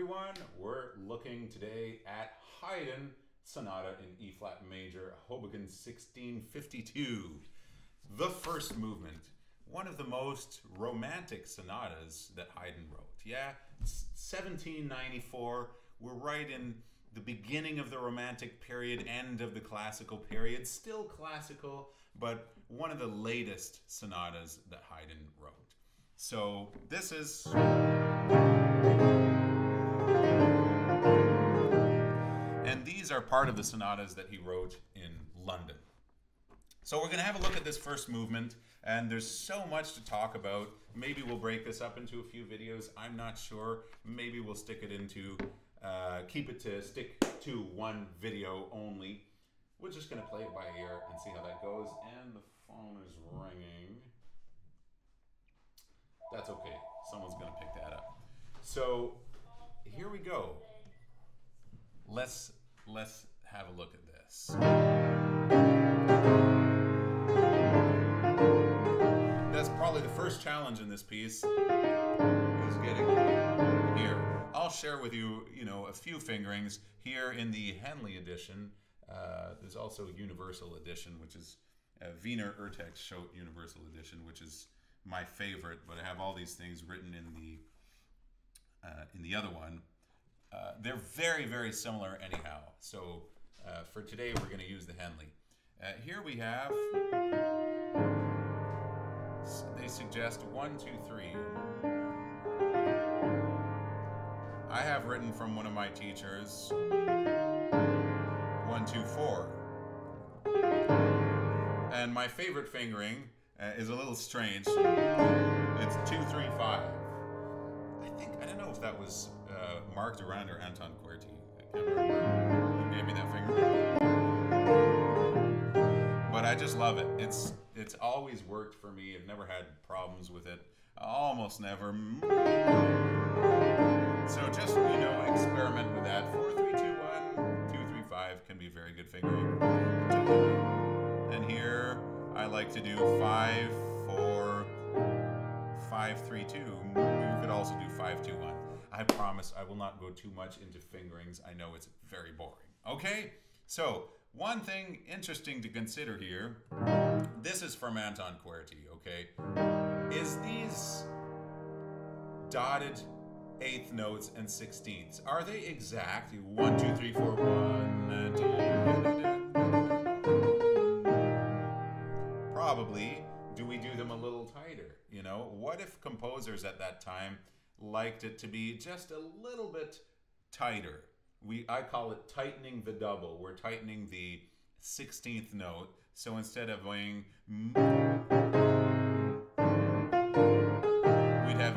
everyone. We're looking today at Haydn Sonata in E-flat major, Hoboken 1652. The first movement, one of the most romantic sonatas that Haydn wrote. Yeah, 1794, we're right in the beginning of the Romantic period, end of the Classical period, still classical, but one of the latest sonatas that Haydn wrote. So this is... And these are part of the sonatas that he wrote in London. So we're going to have a look at this first movement, and there's so much to talk about. Maybe we'll break this up into a few videos, I'm not sure. Maybe we'll stick it into, stick to one video only. We're just going to play it by ear and see how that goes. And the phone is ringing. That's okay, someone's going to pick that up. So here we go. Let's have a look at this. That's probably the first challenge in this piece, is getting here. I'll share with you, a few fingerings here in the Henley edition. There's also a Universal edition, which is Wiener Urtext Schott Universal edition, which is my favorite. But I have all these things written in the other one. They're very, very similar anyhow. So for today, we're going to use the Henley. Here we have, they suggest 1, 2, 3. I have written from one of my teachers, 1, 2, 4. And my favorite fingering is a little strange. It's 2, 3, 5. I don't know if that was Mark Duran or Anton Kuerti. I can't remember who gave me that finger. But I just love it. It's always worked for me. I've never had problems with it. Almost never. So just, experiment with that. 4, 3, 2, 1, 2, 3, 5 can be very good fingering. And here I like to do 5, 4, 5, 3, 2. You could also do 5, 2, 1. I promise I will not go too much into fingerings. I know it's very boring. Okay, so one thing interesting to consider here, this is from Anton Kuerti, okay, is these dotted 8th notes and 16ths. Are they exact? 1, 2, 3, 4, 1. Probably. Do we do them a little tighter? What if composers at that time liked it to be just a little bit tighter? I call it tightening the double. We're tightening the 16th note. So instead of going, we'd have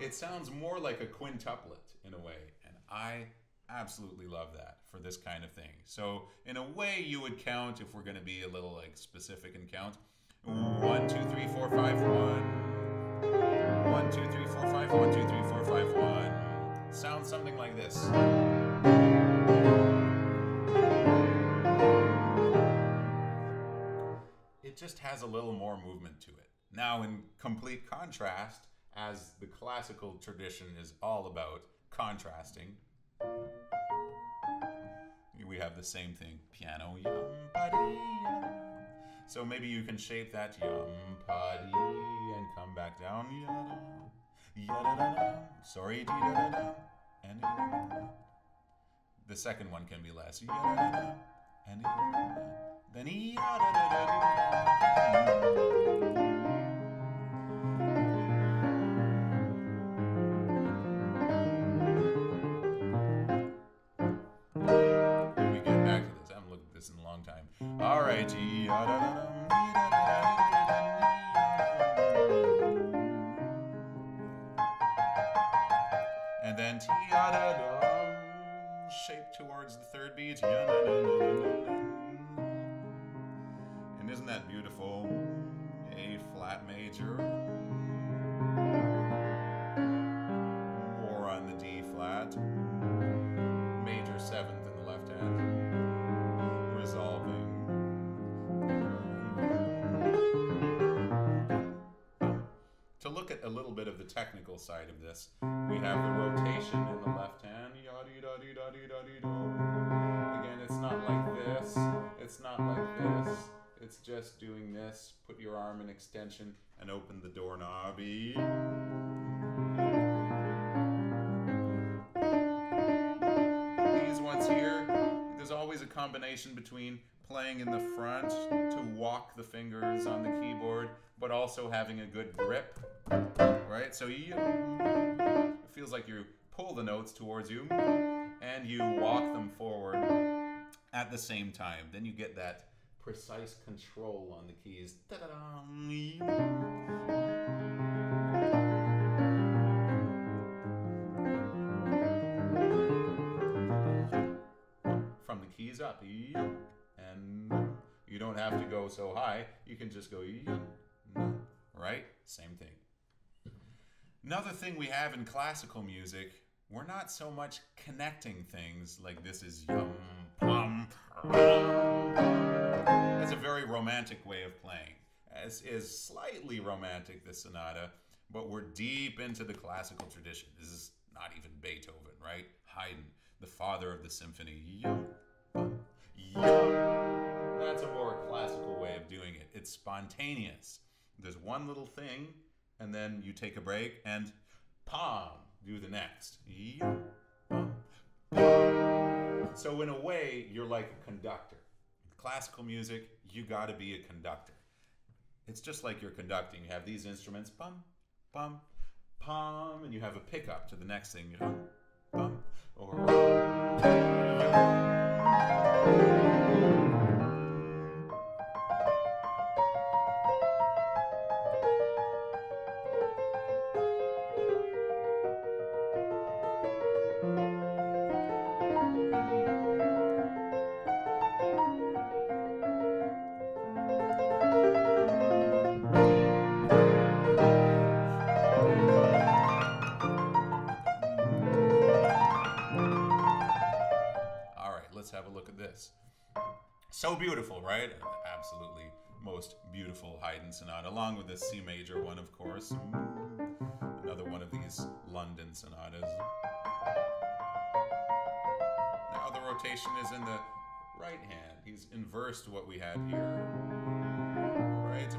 it sounds more like a quintuplet in a way, and I absolutely love that for this kind of thing. So in a way you would count, if we're going to be a little specific and count, 1, 2, 3, 4, 5, 1. 1, 2, 3, 4, 5. 1, 2, 3, 4, 5, 1. Sounds something like this. It just has a little more movement to it. Now in complete contrast, as the classical tradition is all about contrasting, we have the same thing, piano, yum, paddy, yum. So maybe you can shape that, yum, paddy, and come back down, yada, yada, sorry, da, and yada. The second one can be less, yada, and yada, then yada. Time. All right. And then shape towards the third beat. And isn't that beautiful? A flat major. More on the D flat. Major seventh in the left hand. Resolving. to look at a little bit of the technical side of this, we have the rotation in the left hand. Again, it's not like this. It's not like this. It's just doing this. Put your arm in extension and open the doorknob. These ones here, there's always a combination between playing in the front to walk the fingers on the keyboard, but also having a good grip, right? So you, it feels like you pull the notes towards you and you walk them forward at the same time. Then you get that precise control on the keys. From the keys up, and you don't have to go so high, you can just go, right? Same thing. Another thing we have in classical music, we're not so much connecting things like this is yum, pum, that's a very romantic way of playing. As is slightly romantic, this sonata, but we're deep into the classical tradition. This is not even Beethoven, right? Haydn, the father of the symphony. Yum, pum, yum. That's a more classical way of doing it. It's spontaneous. There's one little thing, and then you take a break, and pom, do the next. Yum, pum, pum. So in a way, you're like a conductor. In classical music, you gotta be a conductor. It's just like you're conducting. You have these instruments, pum, pum, pum, and you have a pickup to the next thing, pum, pum, or pum. So beautiful, right? Absolutely most beautiful Haydn sonata, along with the C major one, of course. Another one of these London sonatas. Now the rotation is in the right hand. He's inversed what we had here, right?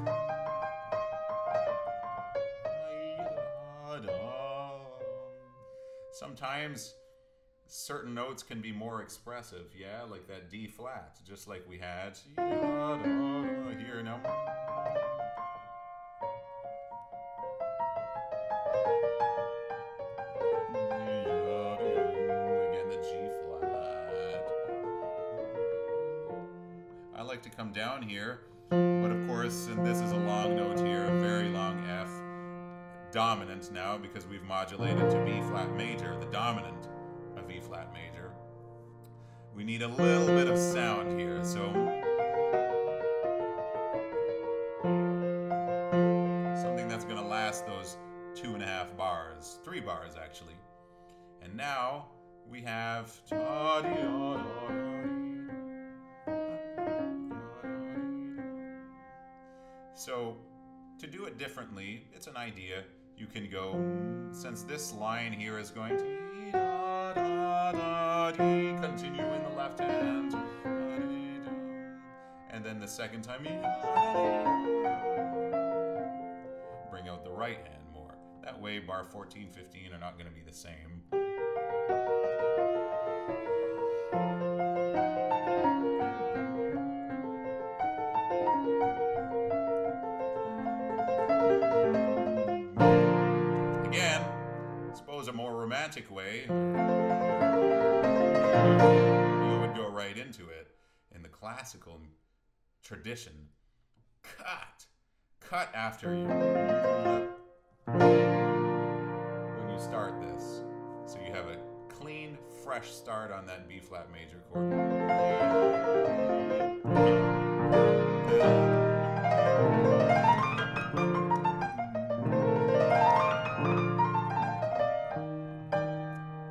Sometimes certain notes can be more expressive, yeah, like that D flat, just like we had here now. Again, the G flat. I like to come down here, but of course, and this is a long note here, a very long F, dominant now because we've modulated to B flat major, the dominant. B flat major. We need a little bit of sound here, so something that's going to last those 2.5 bars, 3 bars actually. And now we have so to do it differently, it's an idea. You can go, since this line here is going to continue in the left hand, and then the second time, bring out the right hand more. That way, bar 14, 15 are not going to be the same. Again, I suppose a more romantic way, you would go right into it. In the classical tradition, cut after you when you start this, so you have a clean, fresh start on that B flat major chord.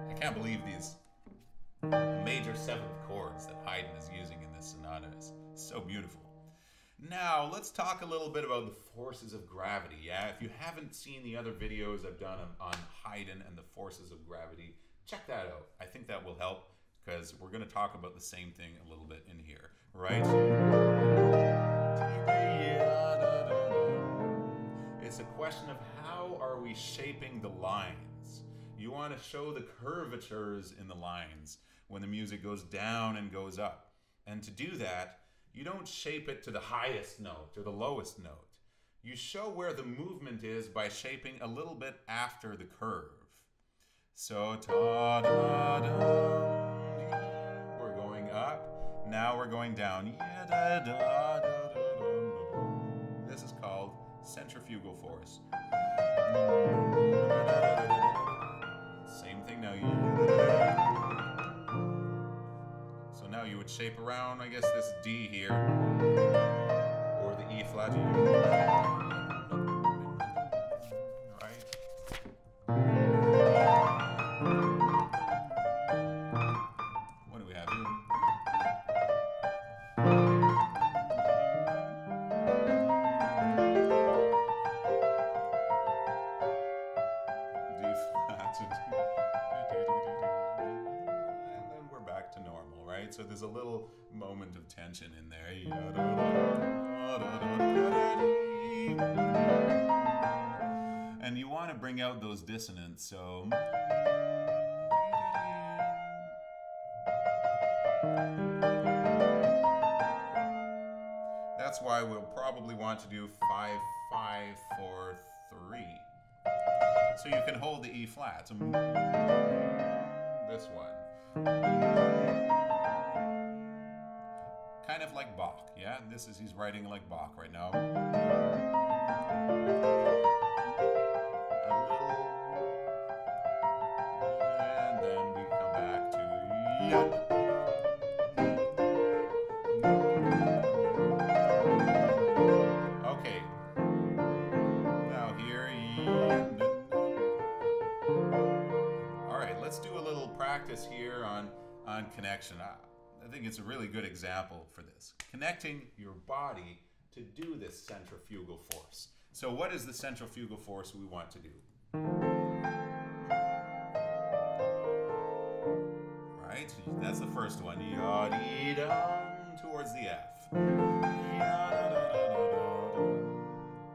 I can't believe these major seventh chords that Haydn is using in this sonata is so beautiful. Now, let's talk a little bit about the forces of gravity, yeah? If you haven't seen the other videos I've done on Haydn and the forces of gravity, check that out. I think that will help because we're going to talk about the same thing a little bit in here, right? It's a question of how are we shaping the lines? You want to show the curvatures in the lines when the music goes down and goes up. And to do that, you don't shape it to the highest note or the lowest note. You show where the movement is by shaping a little bit after the curve. So ta-da-da, we're going up. Now we're going down. This is called centrifugal force. Same thing now. So now you would shape around, I guess, this D here, or the E flat. All right. What do we have here? D flat. Back to normal, right? So there's a little moment of tension in there. And you want to bring out those dissonants, so... That's why we'll probably want to do 5, 5, 4, 3. So you can hold the E flat. So this one. Kind of like Bach, yeah? This is, he's writing like Bach right now. And then we come back to... Okay. Now here... Alright, let's do a little practice here on connection. I think it's a really good example for this. Connecting your body to do this centrifugal force. So what is the centrifugal force we want to do? Right? That's the first one. Towards the F.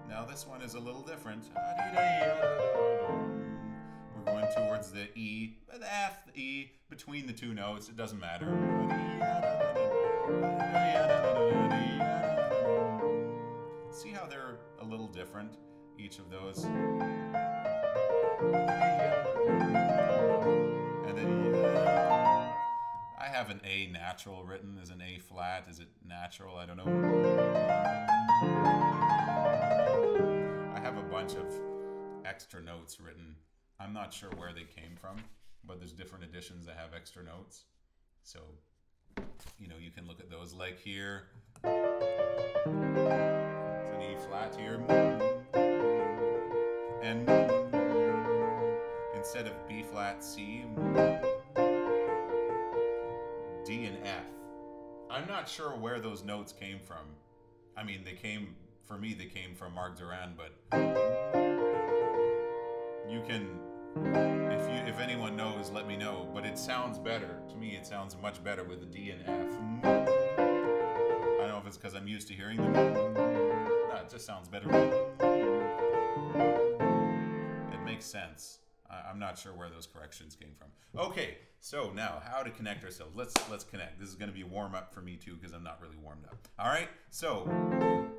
Now this one is a little different. We're going towards the E, the F, the E, between the two notes, it doesn't matter. See how they're a little different, each of those? And then I have an A natural written. Is an A flat? Is it natural? I don't know. I have a bunch of extra notes written. I'm not sure where they came from, but there's different editions that have extra notes. So, you know, you can look at those like here. It's an E flat here. And instead of B flat, C, D and F. I'm not sure where those notes came from. I mean, they came, for me, they came from Mark Duran, but... You can, if anyone knows, let me know. But it sounds better. To me, it sounds much better with a D and F. I don't know if it's because I'm used to hearing them. No, it just sounds better. It makes sense. I'm not sure where those corrections came from. Okay, so now how to connect ourselves. Let's connect. This is going to be a warm-up for me too because I'm not really warmed up. All right, so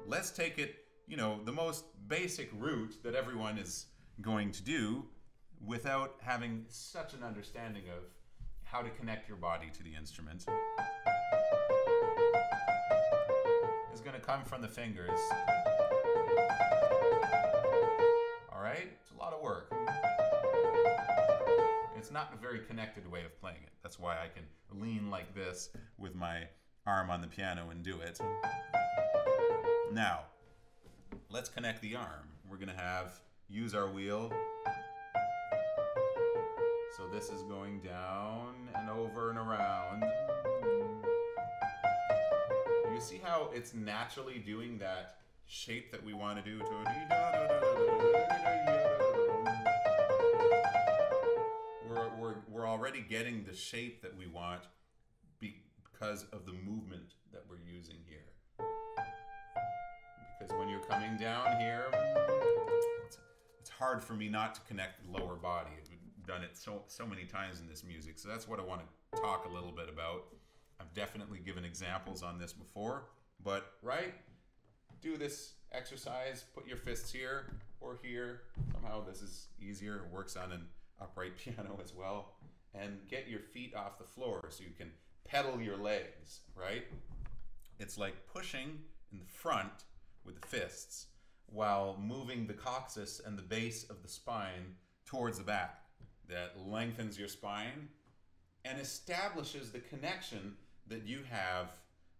let's take it, you know, the most basic route that everyone is... going to do without having such an understanding of how to connect your body to the instrument is going to come from the fingers. All right, it's a lot of work. It's not a very connected way of playing it. That's why I can lean like this with my arm on the piano and do it. Now, let's connect the arm. We're going to have use our wheel. So this is going down and over and around. You see how it's naturally doing that shape that we want to do? We're already getting the shape that we want because of the movement that we're using here. Because when you're coming down here, it's hard for me not to connect the lower body. I've done it so many times in this music, so that's what I want to talk a little bit about. I've definitely given examples on this before, but right? Do this exercise, put your fists here or here. Somehow this is easier, it works on an upright piano as well. And get your feet off the floor so you can pedal your legs, right? It's like pushing in the front with the fists while moving the coccyx and the base of the spine towards the back. That lengthens your spine and establishes the connection that you have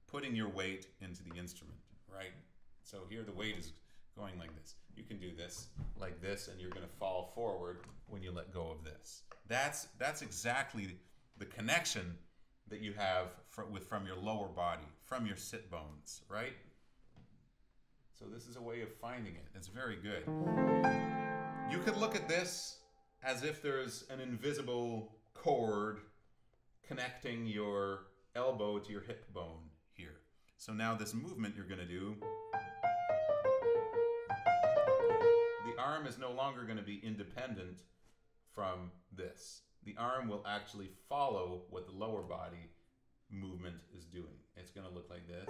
putting your weight into the instrument, right? So here the weight is going like this. You can do this like this and you're gonna fall forward when you let go of this. That's exactly the connection that you have from your lower body, from your sit bones, right? So this is a way of finding it. It's very good. You could look at this as if there's an invisible cord connecting your elbow to your hip bone here. So now this movement you're going to do, the arm is no longer going to be independent from this. The arm will actually follow what the lower body movement is doing. It's going to look like this.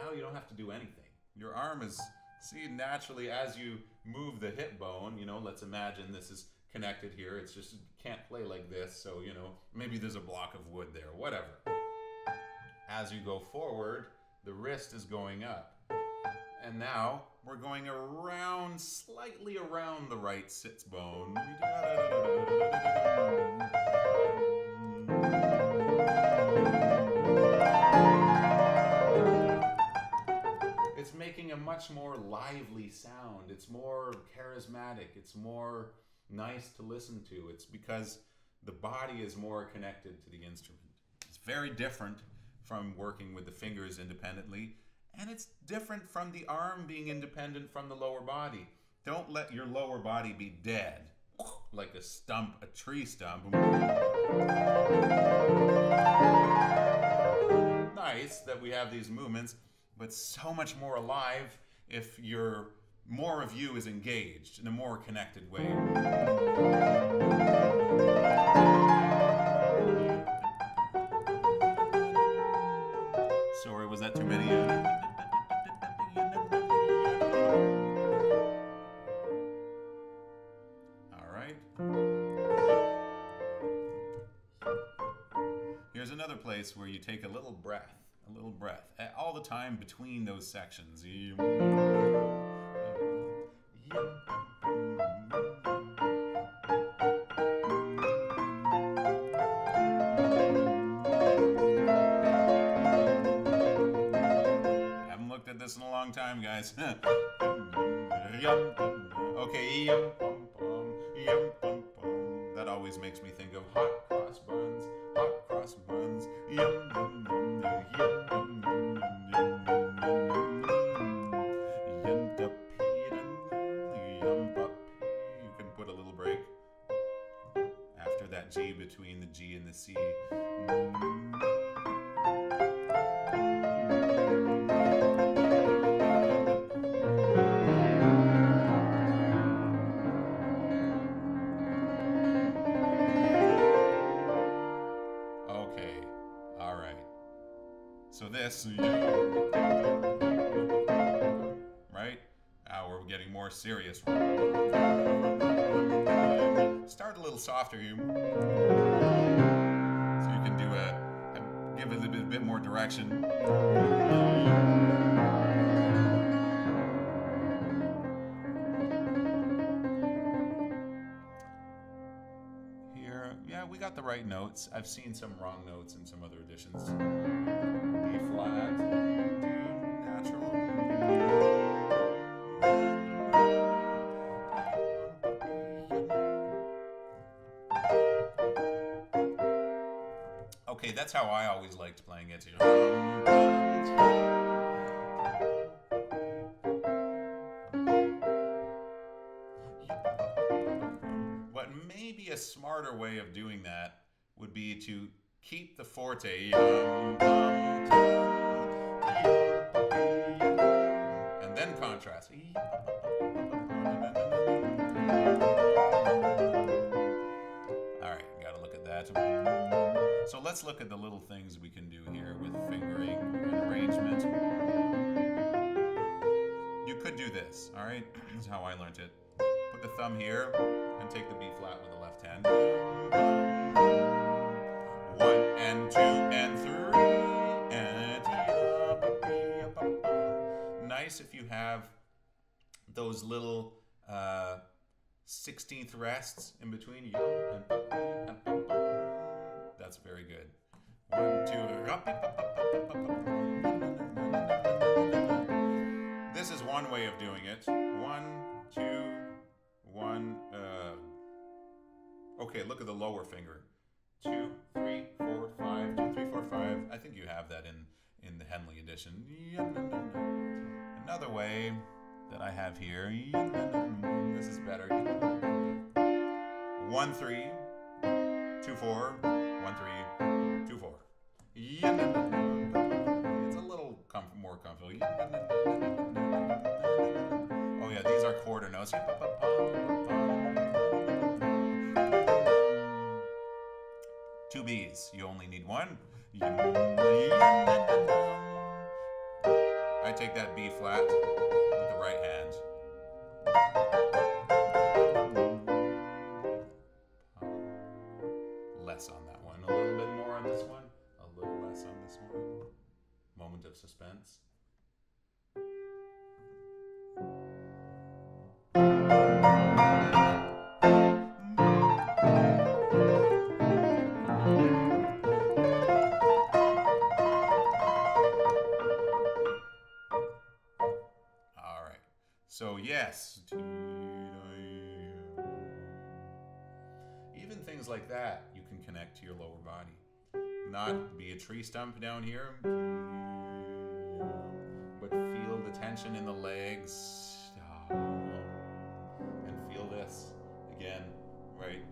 Now you don't have to do anything. Your arm is... See, naturally, as you move the hip bone, you know, let's imagine this is connected here. It's just, you can't play like this, so, you know, maybe there's a block of wood there, whatever. As you go forward, the wrist is going up. And now, we're going around, slightly around the right sits bone. It's making a much more lively sound. It's more charismatic. It's more nice to listen to. It's because the body is more connected to the instrument. It's very different from working with the fingers independently, and it's different from the arm being independent from the lower body. Don't let your lower body be dead, like a stump, a tree stump. Nice that we have these movements, but so much more alive if your more of you is engaged in a more connected way. Sorry, was that too many? All right. Here's another place where you take a little breath. A little breath all the time between those sections. I haven't looked at this in a long time, guys. Okay, that always makes me think of hot cross buns, hot cross buns. G between the G and the C. Okay, all right. So this, right? Now we're getting more serious. Start a little softer here, so you can do a give it a bit more direction. Here, yeah, we got the right notes. I've seen some wrong notes in some other editions. B flat, D natural. That's how I always liked playing it. You know? A smarter way of doing that would be to keep the forte and then contrast. Alright, gotta look at that. So let's look at the little things we can do here with fingering and arrangement. You could do this, alright? This is how I learned it. Put the thumb here and take the B flat with the left hand. 1 and 2 and 3 and nice if you have those little 16th rests in between you and that's very good. 1 2 This is one way of doing it. 1 2 1 Okay, look at the lower finger. 2 3 4 5 2 3 4 5 I think you have that in the Henley edition. Another way that I have here, this is better. 1 3 2 4 1 3 2 4 It's a little more comfortable. Oh yeah, these are quarter notes. Two Bs, you only need one. I take that B flat with the right hand. Less on that one, a little bit more on this one, a little less on this one. Moment of suspense. So yes, even things like that you can connect to your lower body. Not be a tree stump down here, but feel the tension in the legs. And feel this again, right?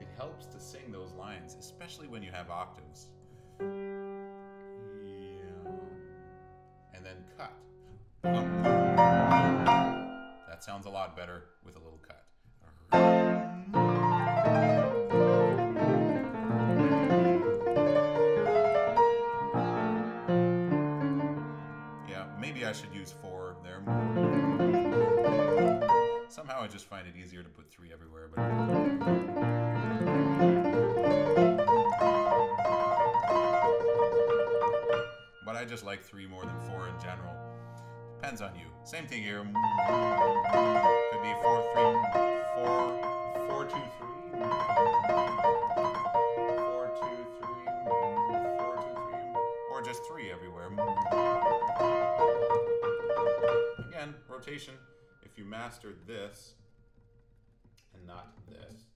It helps to sing those lines, especially when you have octaves. And cut. That sounds a lot better with a little cut. Yeah, maybe I should use 4 there. Somehow I just find it easier to put 3 everywhere, but I just like 3 more than 4 in general. Depends on you. Same thing here. Could be 4 3 4 4 2 3 4 2 3 4 2 3 or just 3 everywhere. Again, rotation. If you mastered this and not this,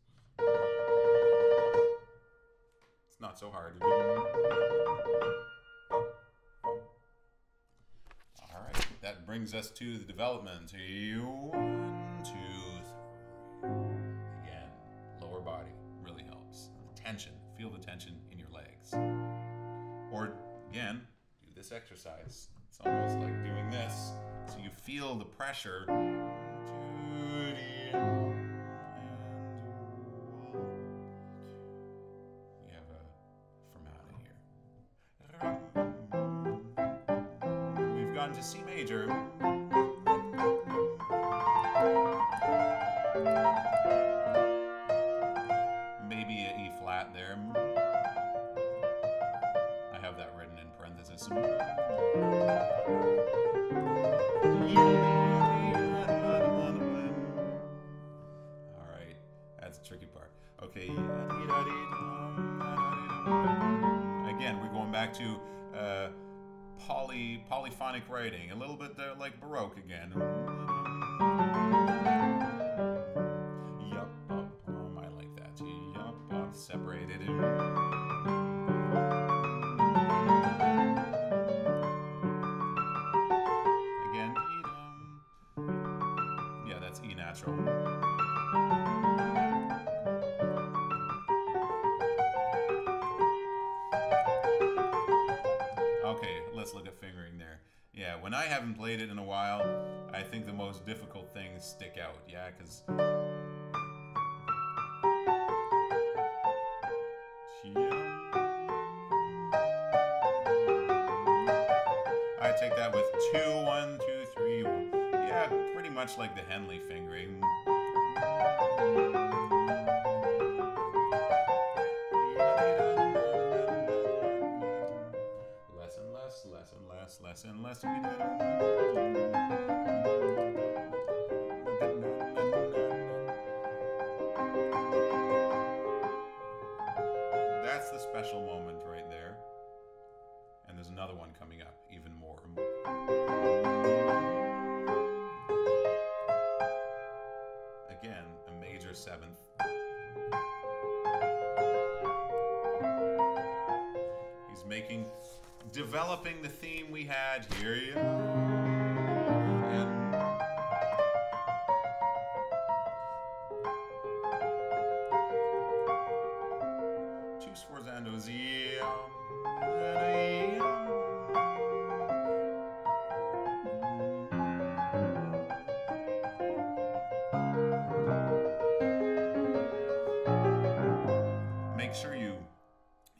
it's not so hard. That brings us to the development. 1 2 3 Again, lower body really helps. The tension, feel the tension in your legs. Or again, do this exercise. It's almost like doing this. So you feel the pressure. To C major. Maybe an E flat there. I have that written in parentheses. Alright, that's the tricky part. Okay. Again, we're going back to polyphonic writing, a little bit there like Baroque again. Yup, I like that. Yup, so. Okay, let's look at fingering there. Yeah, when I haven't played it in a while, I think the most difficult things stick out. Yeah, because... I take that with 2, 1, 2, 3, 1. Yeah, pretty much like the Henley fingering. Less and less, less and less, less and less. That's the special moment right there. And there's another one coming up, even more. Again, a major seventh. He's making, developing the theme we had here. Two sforzandos. Make sure you,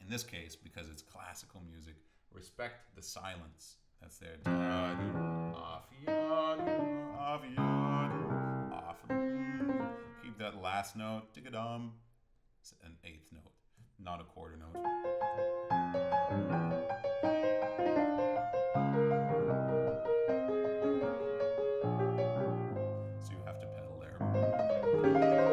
in this case, because it's classical music, respect the silence. That's their off. Keep that last note, dig-a-dum, it's an eighth note, not a quarter note. So you have to pedal there.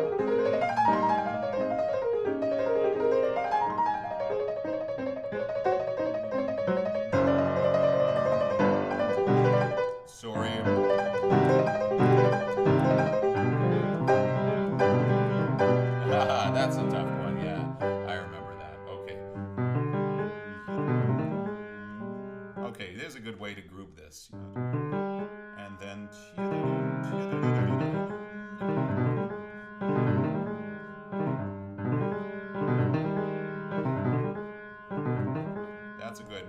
Sorry. That's a tough one, yeah. I remember that. Okay. Okay, there's a good way to group this. And then... That's a good...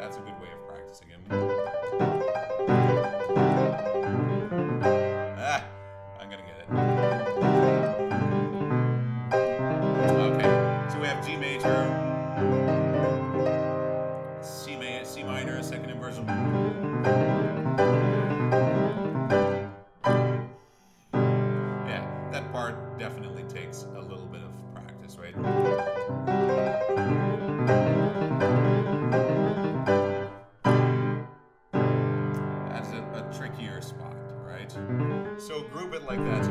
That's a good way of practicing it. So group it like that.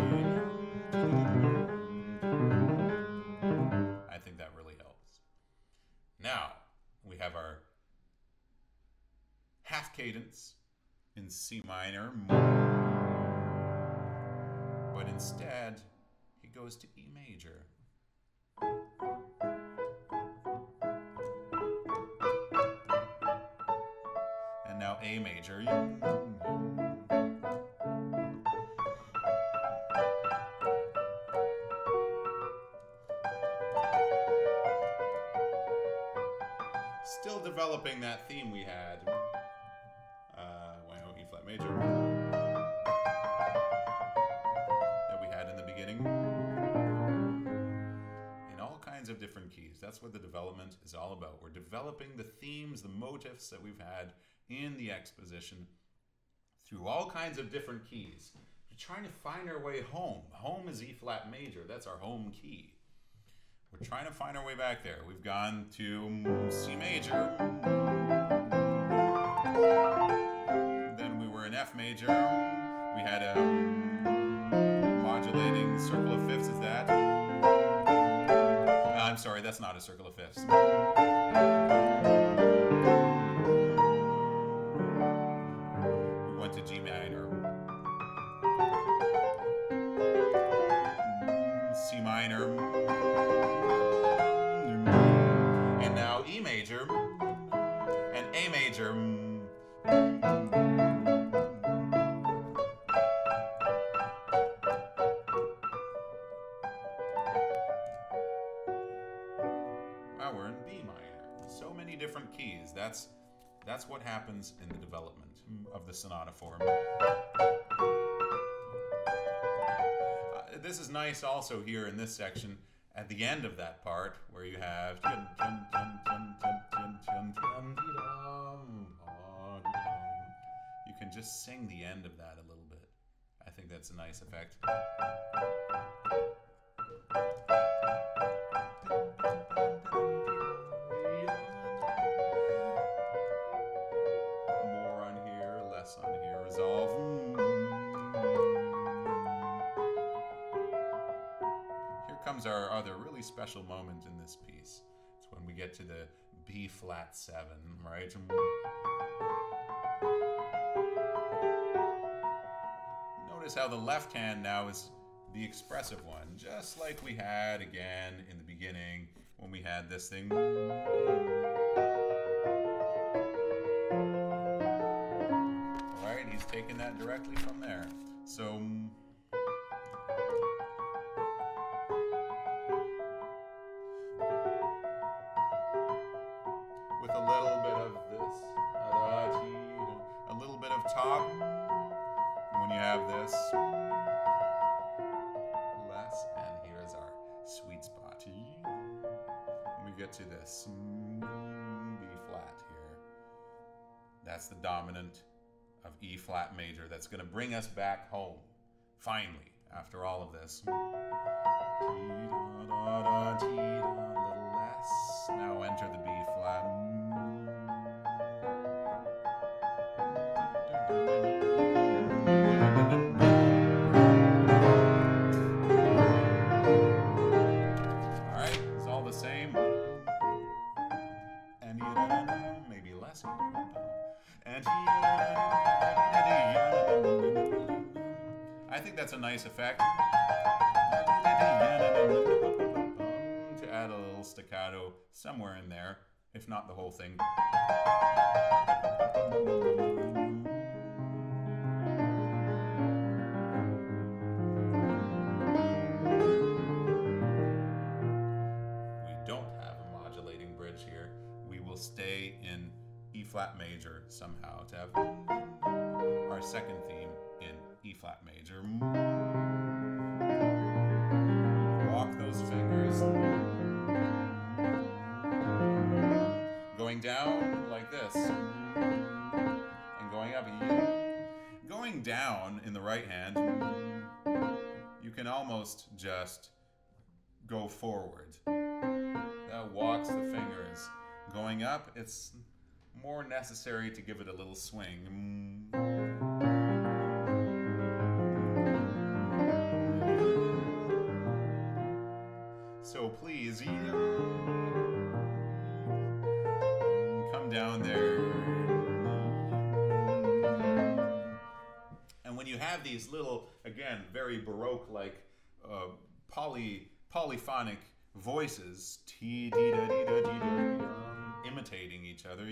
I think that really helps. Now we have our half cadence in C minor, but instead he goes to E major. And now A major. Still developing that theme we had. Why not E flat major? That we had in the beginning. In all kinds of different keys. That's what the development is all about. We're developing the themes, the motifs that we've had in the exposition through all kinds of different keys. We're trying to find our way home. Home is E flat major. That's our home key. We're trying to find our way back there. We've gone to C major. Then we were in F major. We had a modulating circle of fifths, is that? I'm sorry, that's not a circle of fifths. We went to G minor. C minor. And now E major and A major. That's what happens in the development of the sonata form. This is nice also here in this section at the end of that part where you have you can just sing the end of that a little bit. I think that's a nice effect. Our other really special moment in this piece. It's when we get to the B-flat 7, right? Notice how the left hand now is the expressive one, just like we had again in the beginning when we had this thing. All right, he's taking that directly from there. So to this B-flat here. That's the dominant of E-flat major that's going to bring us back home, finally, after all of this. Little less. Now enter the B-flat. All right, it's all the same. I think that's a nice effect to add a little staccato somewhere in there, if not the whole thing. We don't have a modulating bridge here. We will stay in E-flat major somehow to have our second theme in E-flat major. Walk those fingers. Going down like this and going up. Going down in the right hand, you can almost just go forward. That walks the fingers. Going up, it's more necessary to give it a little swing. So please come down there. And when you have these little, again, very Baroque-like polyphonic voices, tee dee da dee da dee da, imitating each other,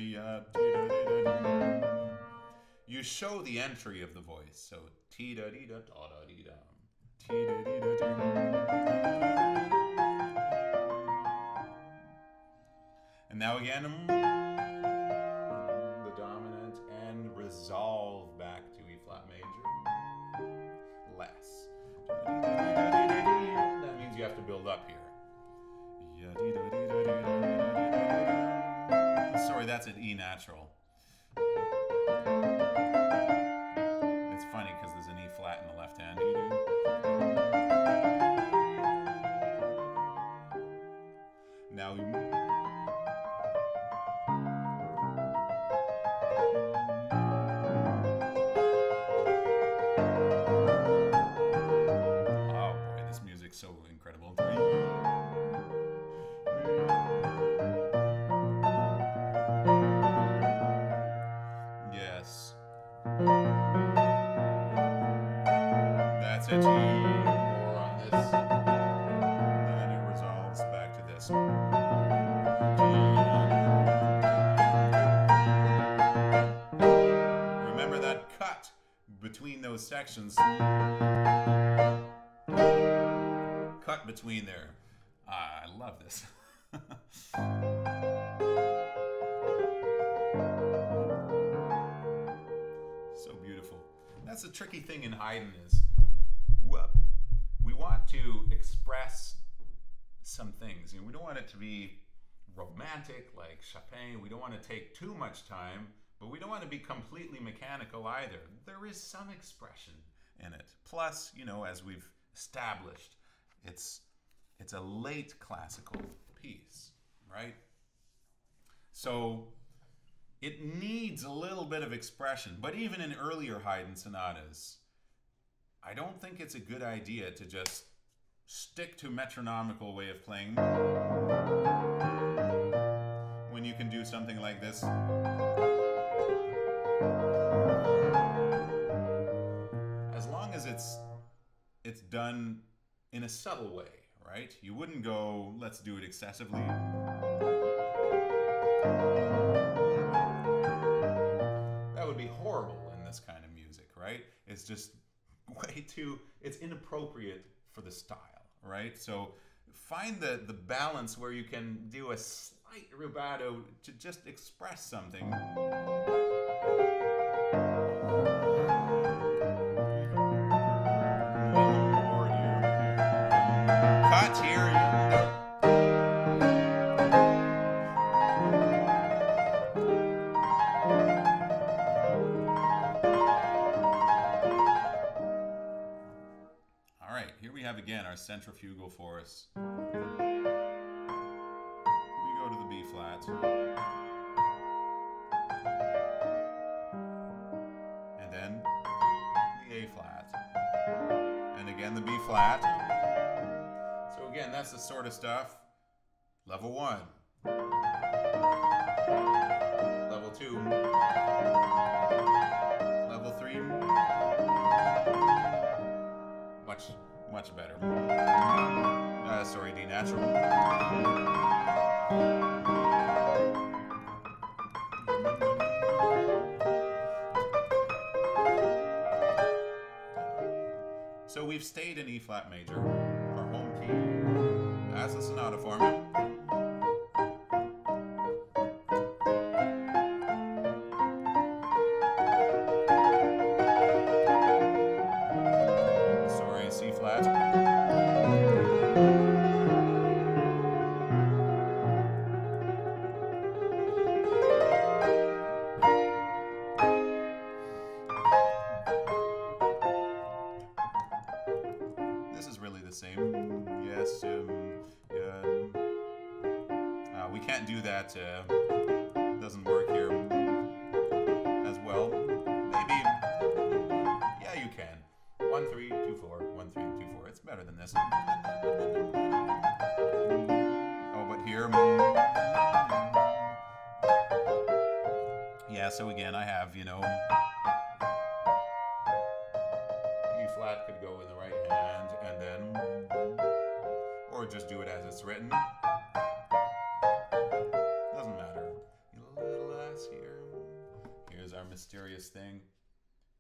you show the entry of the voice. So ti da dee da da da dee da, ti da dee da da. And now again, the dominant and resolve back to E flat major. Less. That means you have to build up here. Sorry, that's an E natural. It's funny because there's an E flat in the left hand. Now you move. Oh boy, this music's so incredible. Sections cut between there. I love this. that's the tricky thing in Haydn is we want to express some things. You know, we don't want it to be romantic like Chopin. We don't want to take too much time, but we don't want to be completely mechanical either. There is some expression in it. Plus, you know, as we've established, it's a late classical piece, right? So it needs a little bit of expression. But even in earlier Haydn sonatas, I don't think it's a good idea to just stick to metronomical way of playing when you can do something like this. As long as it's done in a subtle way, right? You wouldn't go, let's do it excessively. That would be horrible in this kind of music, right? It's just way too, it's inappropriate for the style, right? So find the balance where you can do a slight rubato to just express something. Cut here, you can go. Again, our centrifugal for us. We go to the B flat and then the A flat and again the B flat. So again, that's the sort of stuff. Level 1, level 2, level 3. Much better. Sorry, D natural. So we've stayed in E flat major, our home key. That's the sonata form.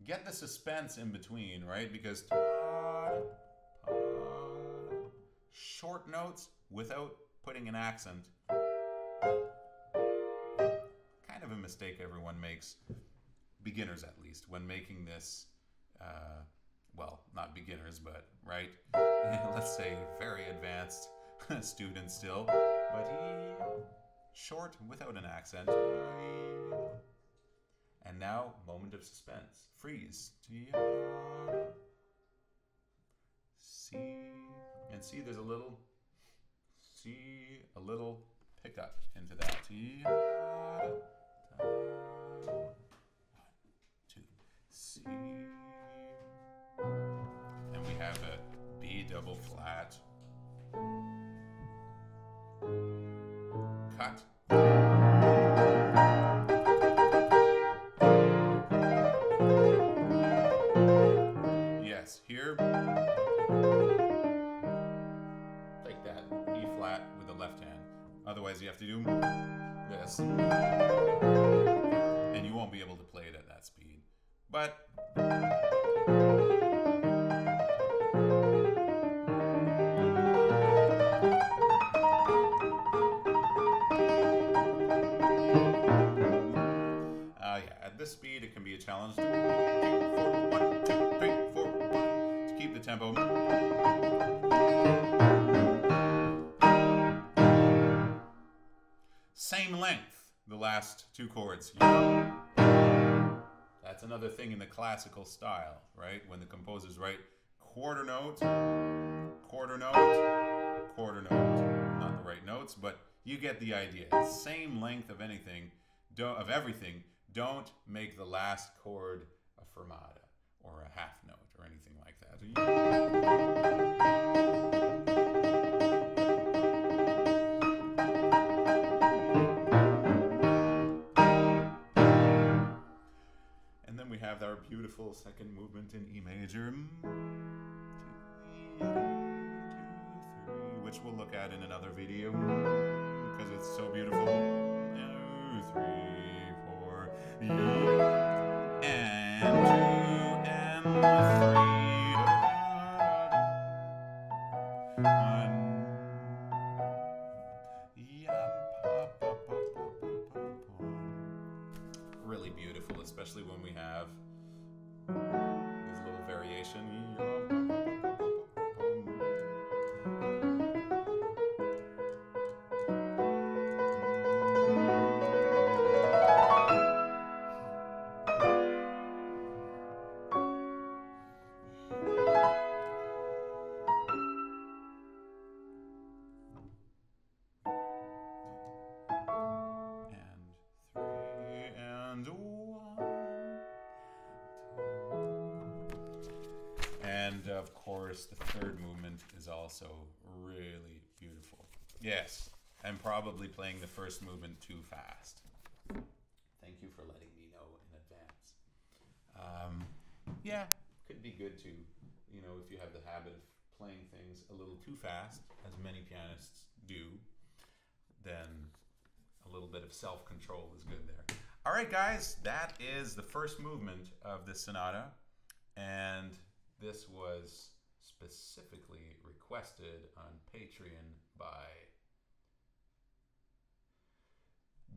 Get the suspense in between, right? Because short notes without putting an accent. Kind of a mistake everyone makes, beginners at least, when making this, well, not beginners, but, right? Let's say very advanced students still, but short without an accent. And now, moment of suspense. Freeze. C. And see, there's a little. See, a little pickup into that. 1, 2. C. And we have a B double flat. Cut. Take that E flat with the left hand. Otherwise, you have to do this, and you won't be able to play it at that speed. But yeah, at this speed, it can be a challenge. 2, 3, 4, 1, 2. same length, the last two chords. That's another thing in the classical style, right? When the composers write quarter note, quarter note, quarter note. Not the right notes, but you get the idea. Same length of anything, of everything. Don't make the last chord a fermata or a half note or anything like that. And then we have our beautiful second movement in E major, 1, 2, 3, which we'll look at in another video because it's so beautiful. 1, 2, 3, 4, and 2, and 3, 1. Really beautiful, especially when we have this little variation. Of course, the third movement is also really beautiful. Yes, I'm probably playing the first movement too fast. Thank you for letting me know in advance. Yeah, could be good to, you know, if you have the habit of playing things a little too fast, as many pianists do, then a little bit of self-control is good there. All right, guys, that is the first movement of the sonata, and this was specifically requested on Patreon by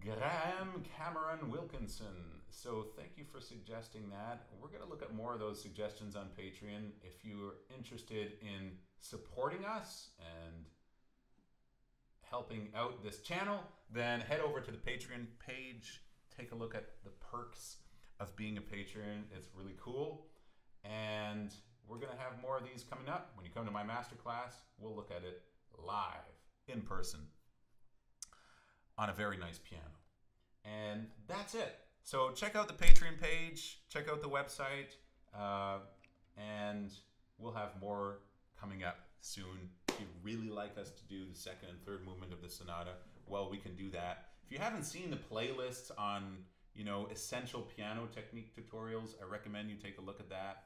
Graeme Cameron Wilkinson. So thank you for suggesting that. We're going to look at more of those suggestions on Patreon. If you're interested in supporting us and helping out this channel, then head over to the Patreon page. Take a look at the perks of being a patron. It's really cool. And we're going to have more of these coming up. When you come to my masterclass, we'll look at it live, in person, on a very nice piano. And that's it. So check out the Patreon page, check out the website, and we'll have more coming up soon. If you'd really like us to do the second and third movement of the sonata, well, we can do that. If you haven't seen the playlists on, you know, essential piano technique tutorials, I recommend you take a look at that.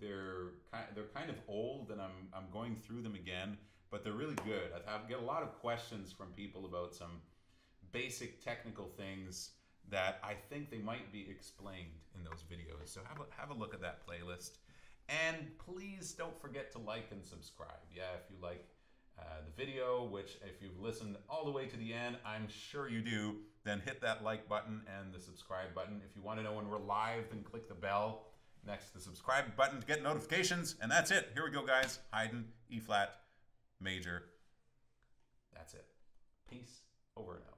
They're kind of old, and I'm going through them again, but they're really good. I get a lot of questions from people about some basic technical things that I think they might be explained in those videos. So have a look at that playlist, and please don't forget to like and subscribe. Yeah, if you like the video, which if you've listened all the way to the end, I'm sure you do, then hit that like button and the subscribe button. If you want to know when we're live, then click the bell next to the subscribe button to get notifications. And that's it. Here we go, guys. Haydn, E flat major. That's it. Peace. Over and out.